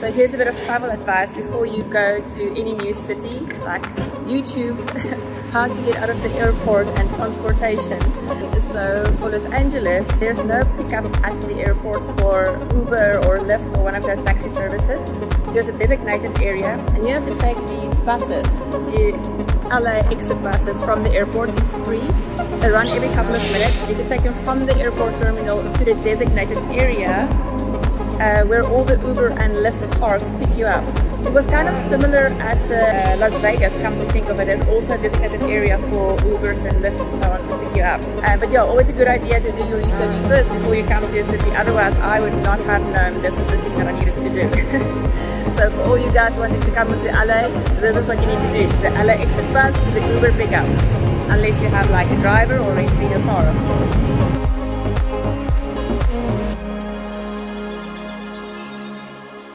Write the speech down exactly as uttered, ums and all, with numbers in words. So here's a bit of travel advice before you go to any new city, like YouTube, how to get out of the airport and transportation. So for Los Angeles, there's no pickup at the airport for Uber or Lyft or one of those taxi services. There's a designated area and you have to take these buses, the L A Exit buses from the airport. It's free. They run every couple of minutes. You have to take them from the airport terminal to the designated area. Uh, where all the Uber and Lyft cars pick you up. It was kind of similar at uh, Las Vegas, come to think of it. There's also a designated area for Ubers and Lyft and so on to pick you up. Uh, but yeah, always a good idea to do your research first before you come to your city. Otherwise, I would not have known this is the thing that I needed to do. So for all you guys wanting to come to L A, this is what you need to do. The L A Exit bus to the Uber pickup. Unless you have like a driver or renting a car, of course.